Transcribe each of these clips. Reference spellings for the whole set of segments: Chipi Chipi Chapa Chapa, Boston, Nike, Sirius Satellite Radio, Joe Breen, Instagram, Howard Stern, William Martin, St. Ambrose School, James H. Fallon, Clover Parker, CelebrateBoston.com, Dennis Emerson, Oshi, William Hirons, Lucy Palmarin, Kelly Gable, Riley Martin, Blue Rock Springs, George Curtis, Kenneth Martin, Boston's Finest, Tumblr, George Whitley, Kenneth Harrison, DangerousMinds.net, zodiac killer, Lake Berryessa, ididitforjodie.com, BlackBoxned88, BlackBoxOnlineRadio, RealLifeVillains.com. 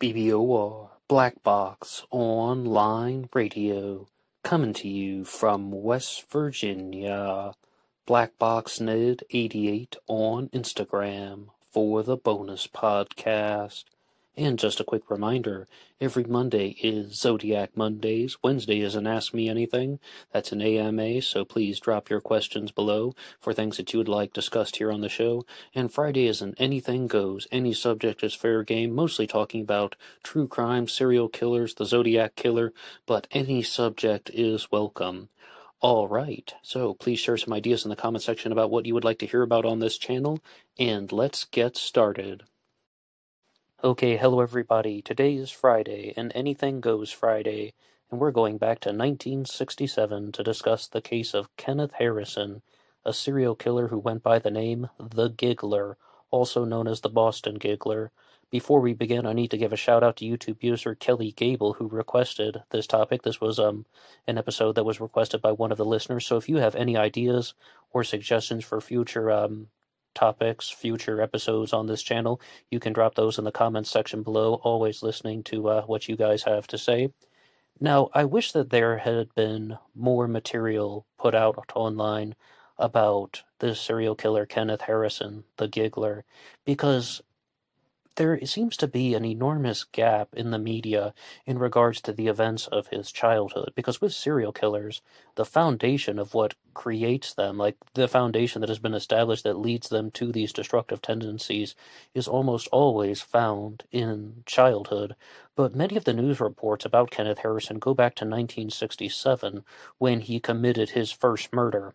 BBOR, Black Box Online Radio, coming to you from West Virginia. BlackBoxned88 on Instagram for the bonus podcast. And just a quick reminder, every Monday is Zodiac Mondays. Wednesday is an Ask Me Anything. That's an AMA, so please drop your questions below for things that you would like discussed here on the show. And Friday is an Anything Goes. Any subject is fair game, mostly talking about true crime, serial killers, the Zodiac Killer, but any subject is welcome. All right, so please share some ideas in the comment section about what you would like to hear about on this channel, and let's get started. Okay, hello everybody. Today is Friday, and Anything Goes Friday, and we're going back to 1967 to discuss the case of Kenneth Harrison, a serial killer who went by the name The Giggler, also known as the Boston Giggler. Before we begin, I need to give a shout-out to YouTube user Kelly Gable, who requested this topic. This was an episode that was requested by one of the listeners, so if you have any ideas or suggestions for future topics, future episodes on this channel, you can drop those in the comments section below. Always listening to what you guys have to say. Now, I wish that there had been more material put out online about this serial killer, Kenneth Harrison, the Giggler, because there seems to be an enormous gap in the media in regards to the events of his childhood, because with serial killers, the foundation of what creates them, like the foundation that has been established that leads them to these destructive tendencies, is almost always found in childhood. But many of the news reports about Kenneth Harrison go back to 1967, when he committed his first murder.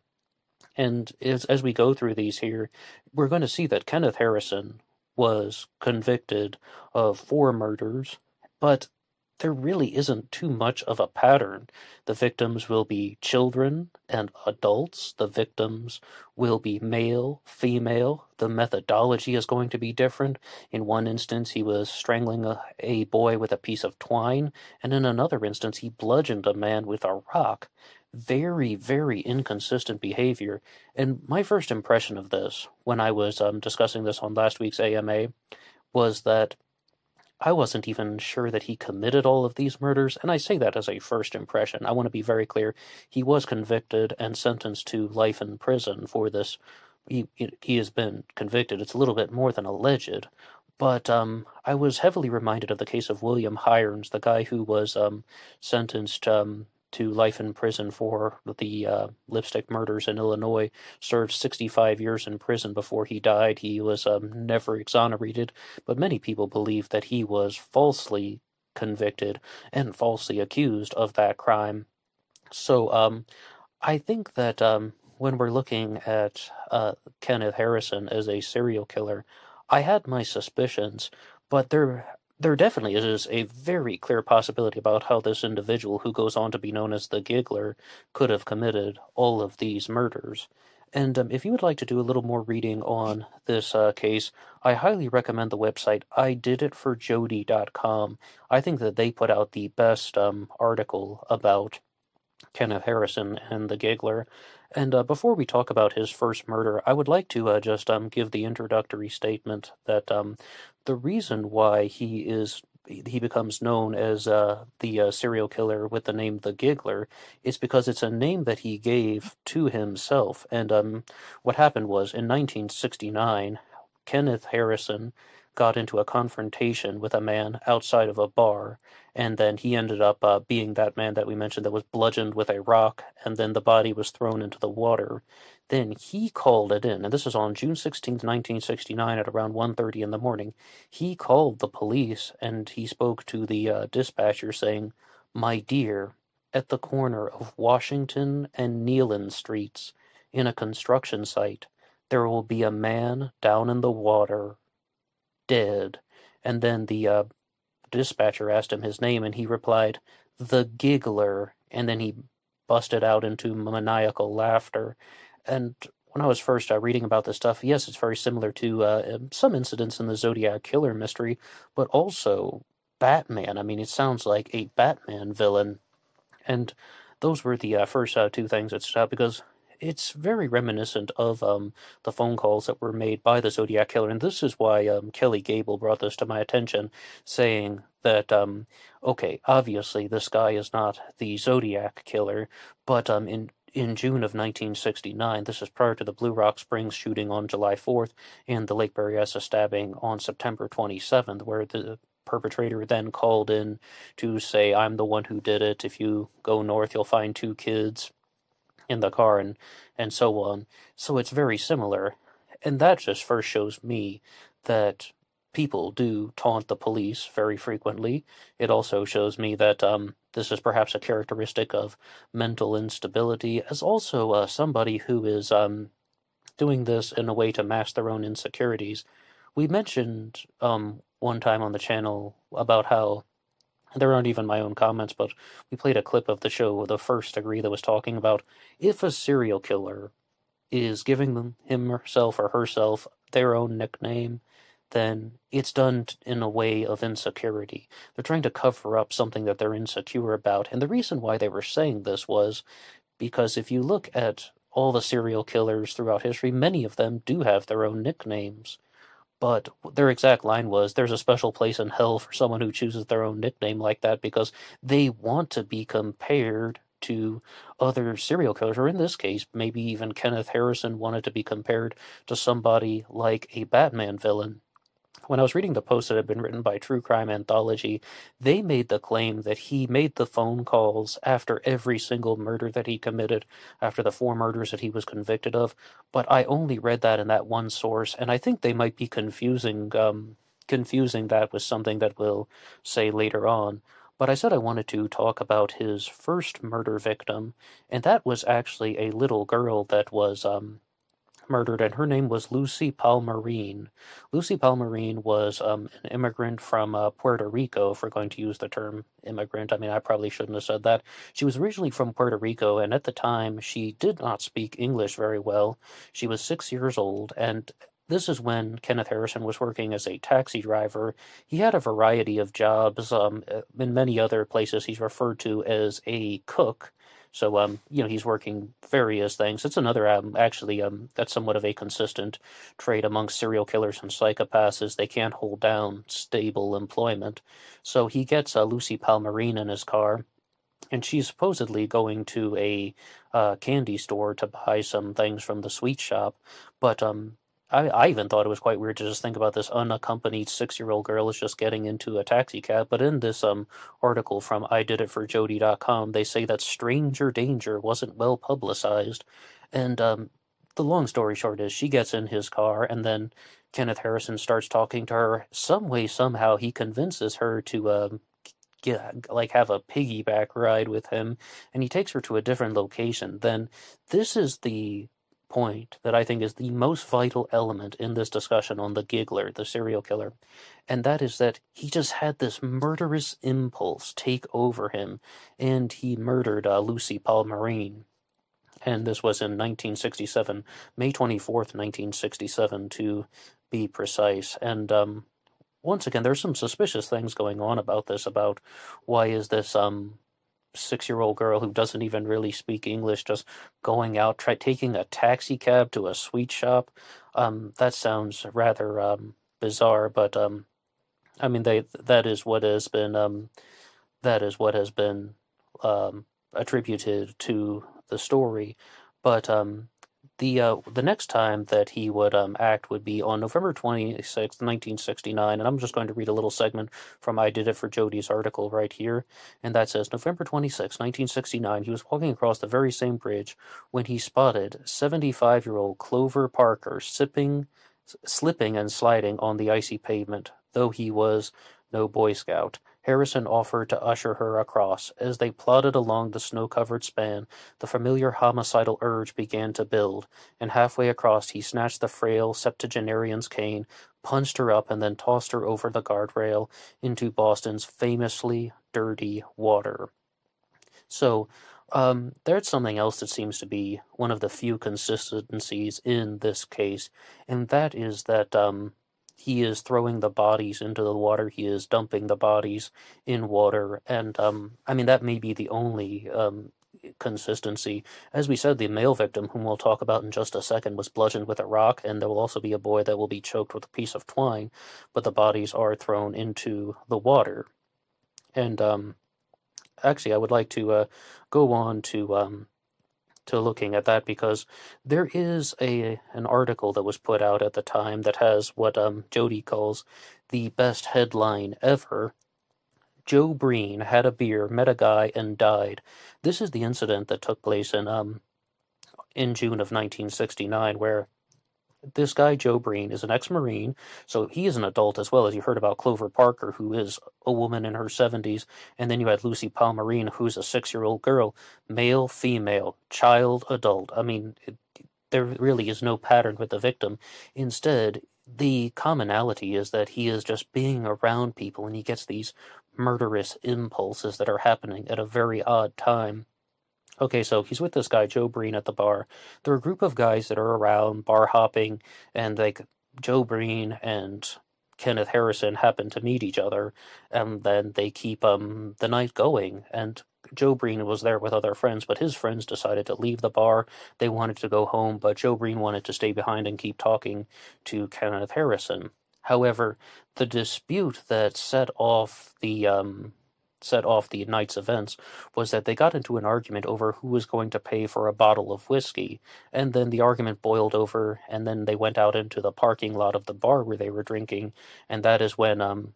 And as we go through these here, we're going to see that Kenneth Harrison was convicted of 4 murders, but there really isn't too much of a pattern. The victims will be children and adults. The victims will be male, female. The methodology is going to be different. In one instance, he was strangling a boy with a piece of twine, and in another instance, he bludgeoned a man with a rock. Very, very inconsistent behavior. And my first impression of this, when I was discussing this on last week's AMA, was that I wasn't even sure that he committed all of these murders, and I say that as a first impression. I want to be very clear. He was convicted and sentenced to life in prison for this. He has been convicted. It's a little bit more than alleged. But I was heavily reminded of the case of William Hirons, the guy who was sentenced to life in prison for the lipstick murders in Illinois, served 65 years in prison before he died. He was never exonerated, but many people believe that he was falsely convicted and falsely accused of that crime. So I think that when we're looking at Kenneth Harrison as a serial killer, I had my suspicions, but there definitely is a very clear possibility about how this individual, who goes on to be known as the Giggler, could have committed all of these murders. And if you would like to do a little more reading on this case, I highly recommend the website ididitforjodie.com. I think that they put out the best article about Kenneth Harrison and the Giggler. And before we talk about his first murder, I would like to just give the introductory statement that the reason why he becomes known as the serial killer with the name The Giggler is because it's a name that he gave to himself. And what happened was, in 1969, Kenneth Harrison got into a confrontation with a man outside of a bar, and then he ended up being that man that we mentioned that was bludgeoned with a rock, and then the body was thrown into the water. Then he called it in, and this is on June 16, 1969, at around 1:30 in the morning. He called the police, and he spoke to the dispatcher, saying, "My dear, at the corner of Washington and Neyland Streets, in a construction site, there will be a man down in the water, dead." And then the dispatcher asked him his name, and he replied, "The Giggler," and then he busted out into maniacal laughter. And when I was first reading about this stuff, yes, it's very similar to some incidents in the Zodiac Killer mystery, but also Batman. I mean, it sounds like a Batman villain. And those were the first two things that stood out, because it's very reminiscent of the phone calls that were made by the Zodiac Killer. And this is why Kelly Gable brought this to my attention, saying that, okay, obviously this guy is not the Zodiac Killer, but in June of 1969, this is prior to the Blue Rock Springs shooting on July 4th and the Lake Berryessa stabbing on September 27th, where the perpetrator then called in to say, I'm the one who did it. If you go north, you'll find two kids in the car, and so on. So it's very similar. And that just first shows me that people do taunt the police very frequently. It also shows me that this is perhaps a characteristic of mental instability, as also somebody who is doing this in a way to mask their own insecurities. We mentioned one time on the channel about how there aren't even my own comments, but we played a clip of the show, The First Degree, that was talking about if a serial killer is giving them himself or herself their own nickname, then it's done in a way of insecurity. They're trying to cover up something that they're insecure about. And the reason why they were saying this was because if you look at all the serial killers throughout history, many of them do have their own nicknames. But their exact line was, there's a special place in hell for someone who chooses their own nickname like that, because they want to be compared to other serial killers, or in this case, maybe even Kenneth Harrison wanted to be compared to somebody like a Batman villain. When I was reading the post that had been written by True Crime Anthology, they made the claim that he made the phone calls after every single murder that he committed, after the 4 murders that he was convicted of, but I only read that in that one source, and I think they might be confusing that with something that we'll say later on. But I said I wanted to talk about his first murder victim, and that was actually a little girl that was murdered, and her name was Lucy Palmarin. Lucy Palmarin was an immigrant from Puerto Rico, if we're going to use the term immigrant. I mean, I probably shouldn't have said that. She was originally from Puerto Rico, and at the time, she did not speak English very well. She was 6 years old, and this is when Kenneth Harrison was working as a taxi driver. He had a variety of jobs. In many other places, he's referred to as a cook. So, you know, he's working various things. It's another, that's somewhat of a consistent trait amongst serial killers and psychopaths is they can't hold down stable employment. So he gets Lucy Palmarin in his car, and she's supposedly going to a candy store to buy some things from the sweet shop. But I even thought it was quite weird to just think about this unaccompanied 6-year-old girl is just getting into a taxi cab. But in this article from ididitforjodie.com, they say that stranger danger wasn't well publicized. And the long story short is she gets in his car, and then Kenneth Harrison starts talking to her. Some way, somehow, he convinces her to have a piggyback ride with him, and he takes her to a different location. Then this is the point that I think is the most vital element in this discussion on the giggler, the serial killer, and that is that he just had this murderous impulse take over him, and he murdered Lucy Palmarin. And this was in 1967, May 24th, 1967, to be precise. And once again, there's some suspicious things going on about this, about why is this 6-year-old girl who doesn't even really speak English just going out, taking a taxi cab to a sweet shop. That sounds rather bizarre, but I mean, that is what has been attributed to the story. But the next time that he would act would be on November 26, 1969, and I'm just going to read a little segment from I Did It for Jodie's article right here, and that says, November 26, 1969, he was walking across the very same bridge when he spotted 75-year-old Clover Parker slipping and sliding on the icy pavement, though he was no Boy Scout. Harrison offered to usher her across. As they plodded along the snow-covered span, the familiar homicidal urge began to build, and halfway across he snatched the frail septuagenarian's cane, punched her up, and then tossed her over the guardrail into Boston's famously dirty water. So, there's something else that seems to be one of the few consistencies in this case, and that is that, he is throwing the bodies into the water. He is dumping the bodies in water. And, I mean, that may be the only consistency. As we said, the male victim, whom we'll talk about in just a second, was bludgeoned with a rock, and there will also be a boy that will be choked with a piece of twine, but the bodies are thrown into the water. And actually, I would like to go on to looking at that, because there is an article that was put out at the time that has what Jody calls the best headline ever. Joe Breen had a beer, met a guy, and died. This is the incident that took place in June of 1969, where this guy, Joe Breen, is an ex-Marine, so he is an adult as well. As you heard about Clover Parker, who is a woman in her 70s, and then you had Lucy Palmarin, who's a 6-year-old girl, male, female, child, adult. I mean, there really is no pattern with the victim. Instead, the commonality is that he is just being around people, and he gets these murderous impulses that are happening at a very odd time. Okay, so he's with this guy, Joe Breen, at the bar. There are a group of guys that are around, bar hopping, and like Joe Breen and Kenneth Harrison happen to meet each other, and then they keep the night going. And Joe Breen was there with other friends, but his friends decided to leave the bar. They wanted to go home, but Joe Breen wanted to stay behind and keep talking to Kenneth Harrison. However, the dispute that set off the night's events was that they got into an argument over who was going to pay for a bottle of whiskey, and then the argument boiled over, and then they went out into the parking lot of the bar where they were drinking, and that is when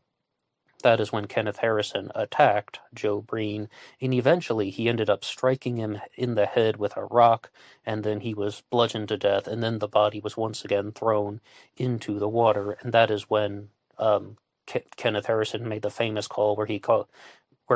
Kenneth Harrison attacked Joe Breen, and eventually he ended up striking him in the head with a rock, and then he was bludgeoned to death, and then the body was once again thrown into the water, and that is when Kenneth Harrison made the famous call where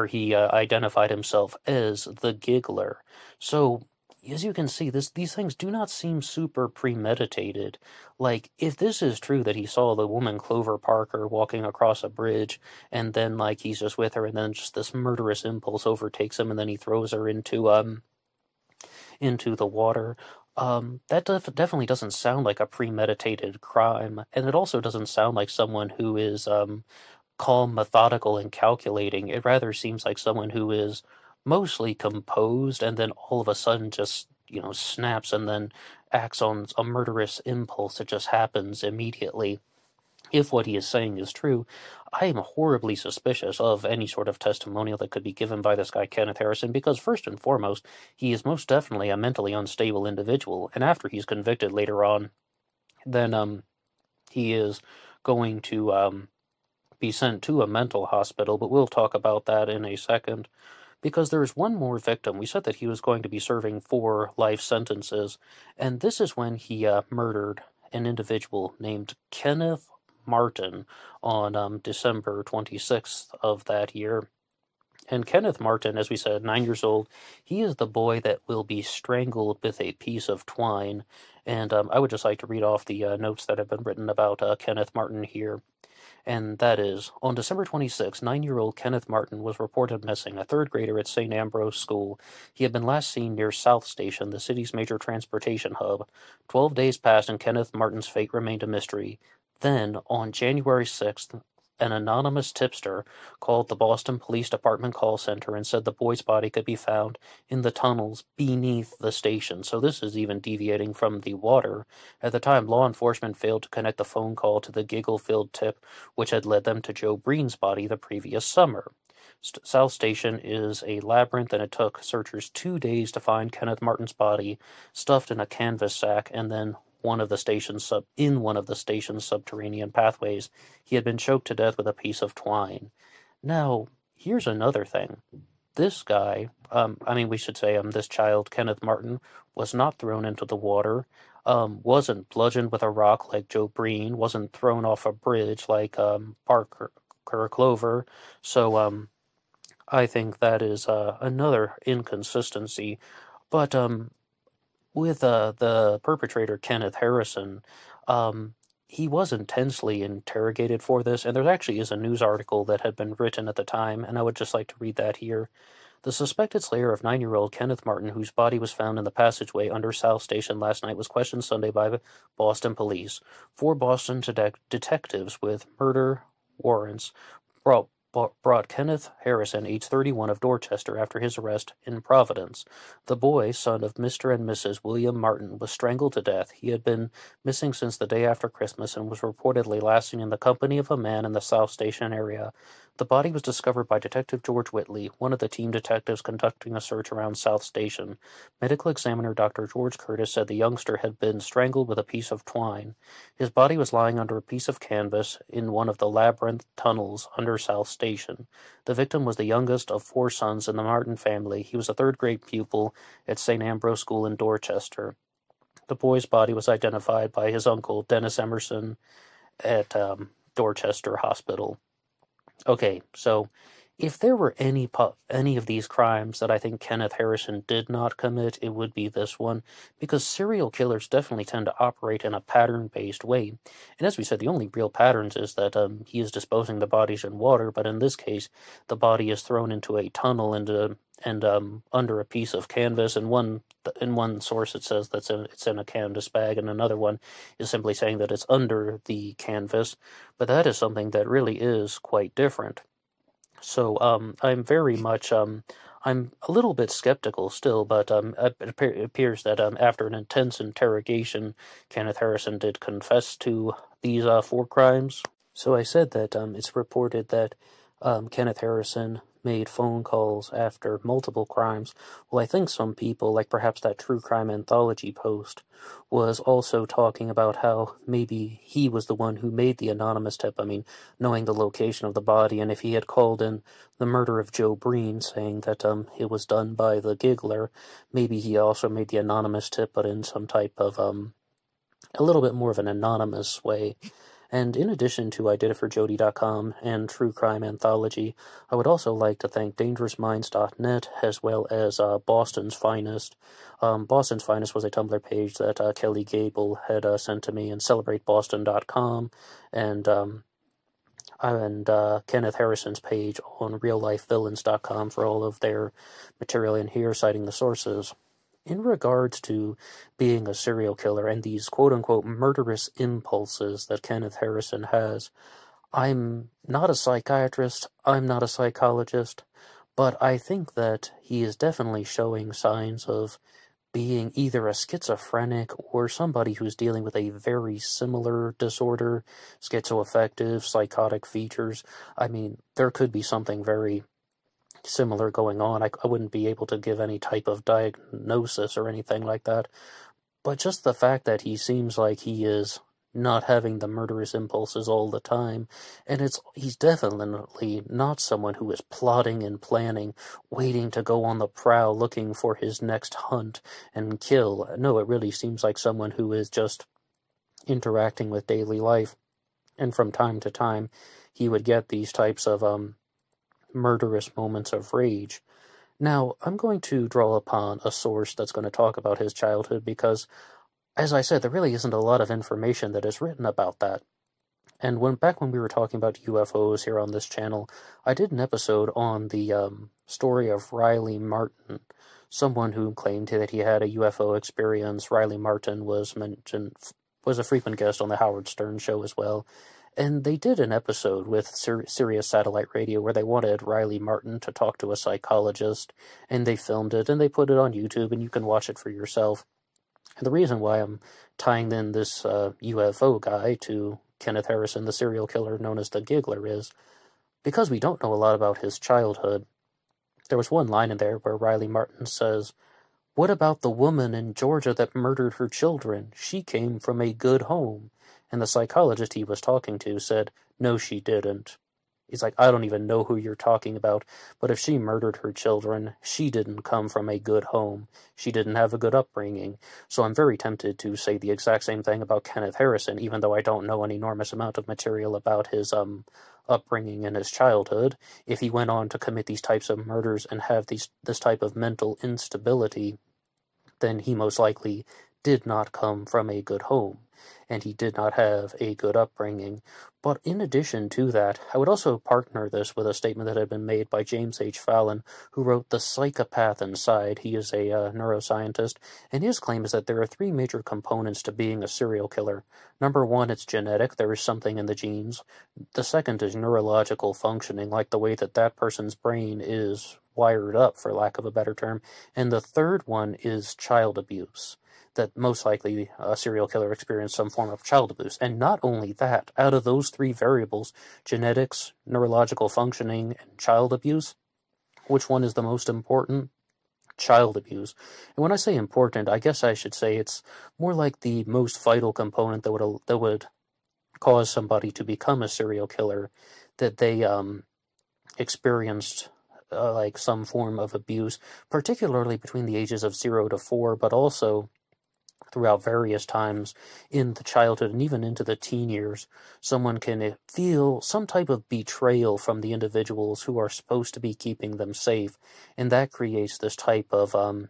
he identified himself as the Giggler. So, as you can see, these things do not seem super premeditated. Like, if this is true that he saw the woman Clover Parker walking across a bridge, and then, like, he's just with her, and then just this murderous impulse overtakes him, and then he throws her into the water. That definitely doesn't sound like a premeditated crime, and it also doesn't sound like someone who is calm, methodical, and calculating. It rather seems like someone who is mostly composed, and then all of a sudden just, you know, snaps and then acts on a murderous impulse that just happens immediately. If what he is saying is true, I am horribly suspicious of any sort of testimonial that could be given by this guy Kenneth Harrison, because first and foremost, he is most definitely a mentally unstable individual, and after he's convicted later on, then he is going to be sent to a mental hospital, but we'll talk about that in a second, because there is one more victim. We said that he was going to be serving 4 life sentences, and this is when he murdered an individual named Kenneth Martin on December 26th of that year. And Kenneth Martin, as we said, 9 years old, he is the boy that will be strangled with a piece of twine. And I would just like to read off the notes that have been written about Kenneth Martin here. And that is, on December 26, 9-year-old Kenneth Martin was reported missing, a third grader at St. Ambrose School. He had been last seen near South Station, the city's major transportation hub. 12 days passed and Kenneth Martin's fate remained a mystery. Then, on January 6th, an anonymous tipster called the Boston Police Department call center and said the boy's body could be found in the tunnels beneath the station. So this is even deviating from the water. At the time, law enforcement failed to connect the phone call to the giggle-filled tip, which had led them to Joe Breen's body the previous summer. South Station is a labyrinth, and it took searchers 2 days to find Kenneth Martin's body stuffed in a canvas sack, and then in one of the station's subterranean pathways, he had been choked to death with a piece of twine. Now, here's another thing. This guy, this child, Kenneth Martin, was not thrown into the water, wasn't bludgeoned with a rock like Joe Breen, wasn't thrown off a bridge like Parker or Clover, so I think that is another inconsistency. But with the perpetrator, Kenneth Harrison, he was intensely interrogated for this, and there actually is a news article that had been written at the time, and I would just like to read that here. The suspected slayer of 9-year-old Kenneth Martin, whose body was found in the passageway under South Station last night, was questioned Sunday by Boston police. 4 Boston detectives with murder warrants brought brought Kenneth Harrison, age 31, of Dorchester, after his arrest in Providence. The boy, son of Mr. and Mrs. William Martin, was strangled to death. He had been missing since the day after Christmas and was reportedly last seen in the company of a man in the South Station area. The body was discovered by Detective George Whitley, one of the team detectives conducting a search around South Station. Medical examiner Dr. George Curtis said the youngster had been strangled with a piece of twine. His body was lying under a piece of canvas in one of the labyrinth tunnels under South Station. The victim was the youngest of four sons in the Martin family. He was a third-grade pupil at St. Ambrose School in Dorchester. The boy's body was identified by his uncle, Dennis Emerson, at Dorchester Hospital. Okay, so if there were any of these crimes that I think Kenneth Harrison did not commit, it would be this one, because serial killers definitely tend to operate in a pattern-based way. And as we said, the only real patterns is that he is disposing the bodies in water, but in this case, the body is thrown into a tunnel and under a piece of canvas. And in one source, it says that it's in a canvas bag, and another one is simply saying that it's under the canvas. But that is something that really is quite different. So I'm very much I'm a little bit skeptical still, but it appears that after an intense interrogation, Kenneth Harrison did confess to these four crimes. So I said that it's reported that Kenneth Harrison made phone calls after multiple crimes. Well, I think some people, like perhaps that True Crime Anthology post, was also talking about how maybe he was the one who made the anonymous tip. I mean, knowing the location of the body, and if he had called in the murder of Joe Breen, saying that it was done by the Giggler, maybe he also made the anonymous tip, but in some type of, a little bit more of an anonymous way. And in addition to ididitforjodie.com and True Crime Anthology, I would also like to thank DangerousMinds.net as well as Boston's Finest. Boston's Finest was a Tumblr page that Kelly Gable had sent to me, and CelebrateBoston.com, and Kenneth Harrison's page on RealLifeVillains.com for all of their material in here, citing the sources. In regards to being a serial killer and these quote-unquote murderous impulses that Kenneth Harrison has, I'm not a psychiatrist, I'm not a psychologist, but I think that he is definitely showing signs of being either a schizophrenic or somebody who's dealing with a very similar disorder, schizoaffective, psychotic features. I mean, there could be something very similar going on. I wouldn't be able to give any type of diagnosis or anything like that, but just the fact that he seems like he is not having the murderous impulses all the time, and he's definitely not someone who is plotting and planning, waiting to go on the prowl looking for his next hunt and kill. No, it really seems like someone who is just interacting with daily life, and from time to time he would get these types of murderous moments of rage. Now, I'm going to draw upon a source that's going to talk about his childhood, because, as I said, there really isn't a lot of information that is written about that. And back when we were talking about UFOs here on this channel, I did an episode on the story of Riley Martin, someone who claimed that he had a UFO experience. Riley Martin was a frequent guest on the Howard Stern show as well. And they did an episode with Sirius Satellite Radio where they wanted Riley Martin to talk to a psychologist, and they filmed it, and they put it on YouTube, and you can watch it for yourself. And the reason why I'm tying in this UFO guy to Kenneth Harrison, the serial killer known as the Giggler, is because we don't know a lot about his childhood. There was one line in there where Riley Martin says, "What about the woman in Georgia that murdered her children? She came from a good home." And the psychologist he was talking to said, "No, she didn't." He's like, "I don't even know who you're talking about, but if she murdered her children, she didn't come from a good home. She didn't have a good upbringing." So I'm very tempted to say the exact same thing about Kenneth Harrison, even though I don't know an enormous amount of material about his upbringing in his childhood. If he went on to commit these types of murders and have this type of mental instability, then he most likely did not come from a good home, and he did not have a good upbringing. But in addition to that, I would also partner this with a statement that had been made by James H. Fallon, who wrote The Psychopath Inside. He is a neuroscientist, and his claim is that there are three major components to being a serial killer. Number one, it's genetic. There is something in the genes. The second is neurological functioning, like the way that that person's brain is wired up, for lack of a better term. And the third one is child abuse, that most likely a serial killer experienced some form of child abuse. And not only that, out of those three variables, genetics, neurological functioning, and child abuse, which one is the most important? Child abuse. And when I say important, I guess I should say it's more like the most vital component that would cause somebody to become a serial killer, that they experienced like some form of abuse, particularly between the ages of 0 to 4, but also throughout various times in the childhood and even into the teen years. Someone can feel some type of betrayal from the individuals who are supposed to be keeping them safe, and that creates this type of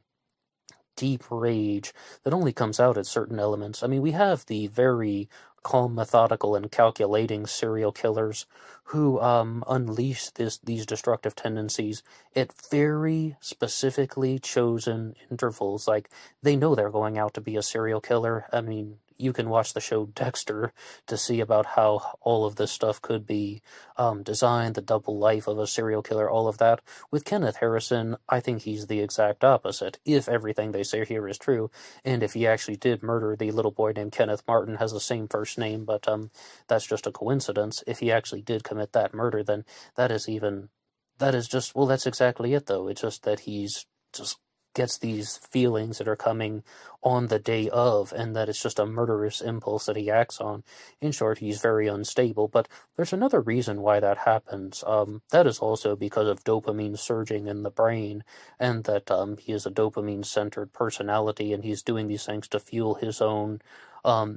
deep rage that only comes out at certain elements. I mean, we have the very calm, methodical, and calculating serial killers who unleash these destructive tendencies at very specifically chosen intervals. Like, they know they're going out to be a serial killer. I mean, you can watch the show Dexter to see about how all of this stuff could be designed, the double life of a serial killer, all of that. With Kenneth Harrison, I think he's the exact opposite, if everything they say here is true, and if he actually did murder the little boy named Kenneth Martin, has the same first name, but that's just a coincidence. If he actually did commit that murder, then that is just, well, that's exactly it, though. It's just that he's just gets these feelings that are coming on the day of, and that it's just a murderous impulse that he acts on. In short, he's very unstable, but there's another reason why that happens. That is also because of dopamine surging in the brain, and that he is a dopamine-centered personality, and he's doing these things to fuel his own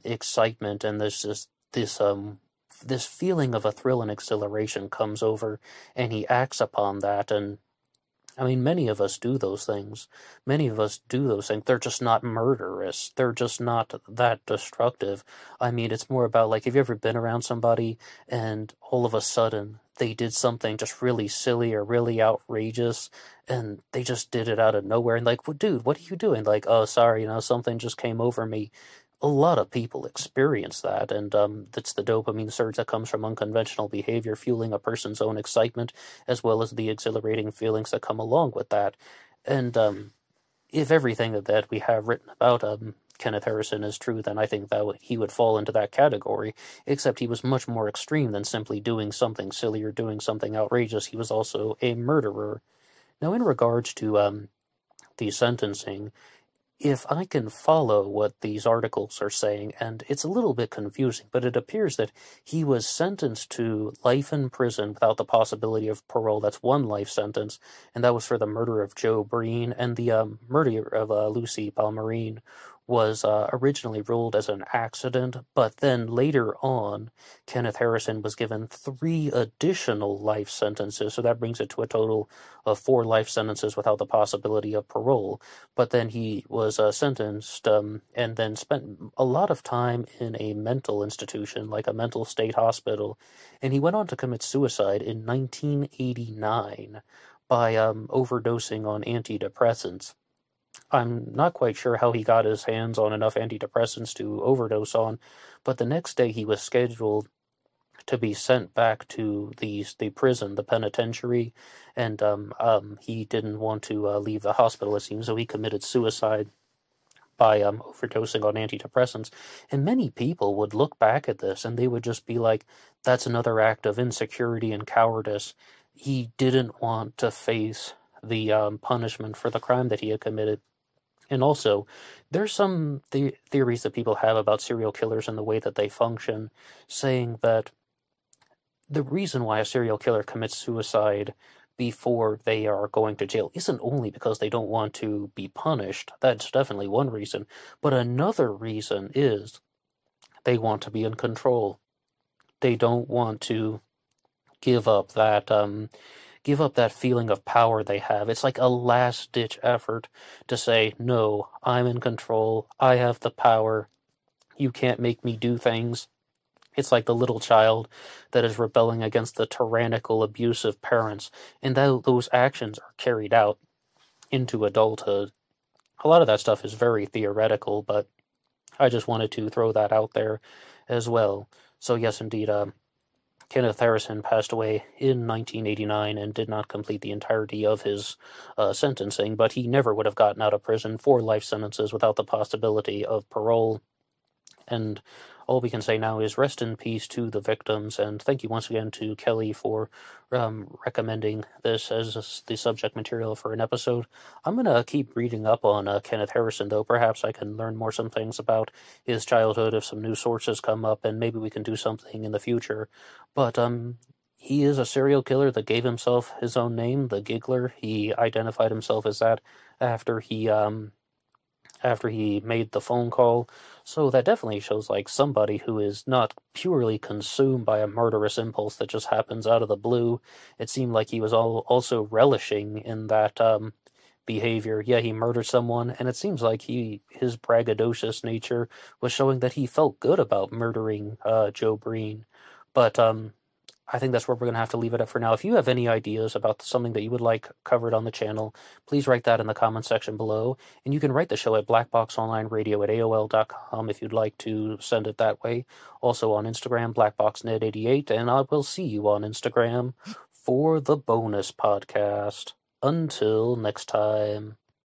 excitement, and this feeling of a thrill and exhilaration comes over, and he acts upon that, and I mean, many of us do those things. Many of us do those things. They're just not murderous. They're just not that destructive. I mean, it's more about, like, have you ever been around somebody and all of a sudden they did something just really silly or really outrageous, and they just did it out of nowhere? And like, well, dude, what are you doing? Like, oh, sorry, something just came over me. A lot of people experience that, and that's the dopamine surge that comes from unconventional behavior, fueling a person's own excitement, as well as the exhilarating feelings that come along with that. And if everything that we have written about Kenneth Harrison is true, then I think that he would fall into that category, except he was much more extreme than simply doing something silly or doing something outrageous. He was also a murderer. Now, in regards to the sentencing, if I can follow what these articles are saying, and it's a little bit confusing, but it appears that he was sentenced to life in prison without the possibility of parole. That's one life sentence, and that was for the murder of Joe Breen, and the murder of Lucy Palmarin was originally ruled as an accident, but then later on, Kenneth Harrison was given 3 additional life sentences, so that brings it to a total of 4 life sentences without the possibility of parole. But then he was sentenced and then spent a lot of time in a mental institution, like a mental state hospital, and he went on to commit suicide in 1989 by overdosing on antidepressants. I'm not quite sure how he got his hands on enough antidepressants to overdose on, but the next day he was scheduled to be sent back to the prison, the penitentiary, and he didn't want to leave the hospital, it seems, so he committed suicide by overdosing on antidepressants. And many people would look back at this and they would just be like, that's another act of insecurity and cowardice. He didn't want to face the punishment for the crime that he had committed. And also, there's some theories that people have about serial killers and the way that they function, saying that the reason why a serial killer commits suicide before they are going to jail isn't only because they don't want to be punished. That's definitely one reason. But another reason is they want to be in control. They don't want to give up that give up that feeling of power they have. It's like a last-ditch effort to say, no, I'm in control, I have the power, you can't make me do things. It's like the little child that is rebelling against the tyrannical, abusive parents, and those actions are carried out into adulthood. A lot of that stuff is very theoretical, but I just wanted to throw that out there as well. So yes, indeed, Kenneth Harrison passed away in 1989 and did not complete the entirety of his sentencing, but he never would have gotten out of prison for life sentences without the possibility of parole. And all we can say now is rest in peace to the victims, and thank you once again to Kelly for recommending this as the subject material for an episode. I'm going to keep reading up on Kenneth Harrison, though. Perhaps I can learn some things about his childhood if some new sources come up, and maybe we can do something in the future. But he is a serial killer that gave himself his own name, the Giggler. He identified himself as that after he made the phone call, so that definitely shows like somebody who is not purely consumed by a murderous impulse that just happens out of the blue. It seemed like he was also relishing in that behavior. Yeah, he murdered someone, and it seems like his braggadocious nature was showing that he felt good about murdering Joe Breen. But I think that's where we're going to have to leave it at for now. If you have any ideas about something that you would like covered on the channel, please write that in the comment section below. And you can write the show at blackboxonlineradio@aol.com if you'd like to send it that way. Also on Instagram, BlackBoxned88. And I will see you on Instagram for the bonus podcast. Until next time.